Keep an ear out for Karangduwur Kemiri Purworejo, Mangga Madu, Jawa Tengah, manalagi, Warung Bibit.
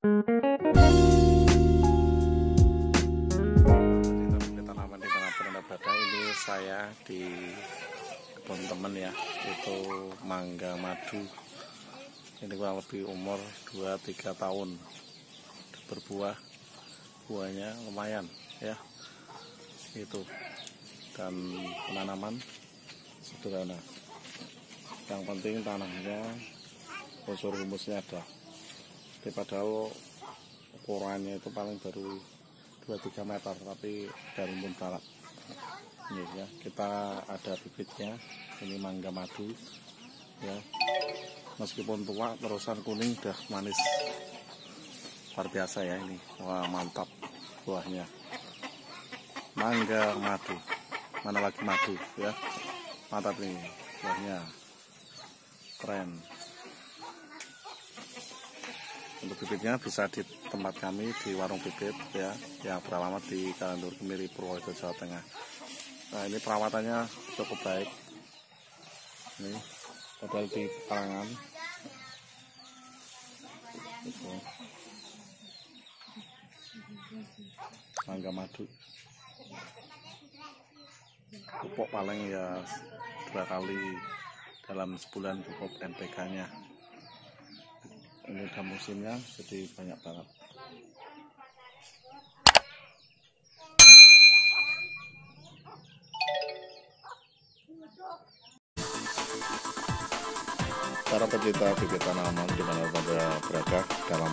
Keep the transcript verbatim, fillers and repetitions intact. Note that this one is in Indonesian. Ini tanaman di tengah perendabata ini saya di kebun temen ya, itu mangga madu. Ini kurang lebih umur dua tiga tahun berbuah, buahnya lumayan ya. Itu dan penanaman sederhana. Yang penting tanahnya, unsur humusnya ada. Jadi padahal ukurannya itu paling baru dua tiga meter, tapi dari muntalat. Ini ya, kita ada bibitnya, ini mangga madu ya. Meskipun tua, terusan kuning udah manis. Luar biasa ya ini. Wah, mantap buahnya. Mangga madu. Mana lagi madu ya. Mantap nih buahnya. Keren. Untuk bibitnya bisa di tempat kami di Warung Bibit ya, yang beralamat di Karangduwur Kemiri Purworejo, Jawa Tengah. Nah, ini perawatannya cukup baik. Ini padahal di kalangan. Itu. Mangga madu. Pupuk paling ya dua kali dalam sebulan cukup N P K-nya. Ini udah musimnya, jadi banyak banget. Para pecinta bibit tanaman dimana pada berada dalam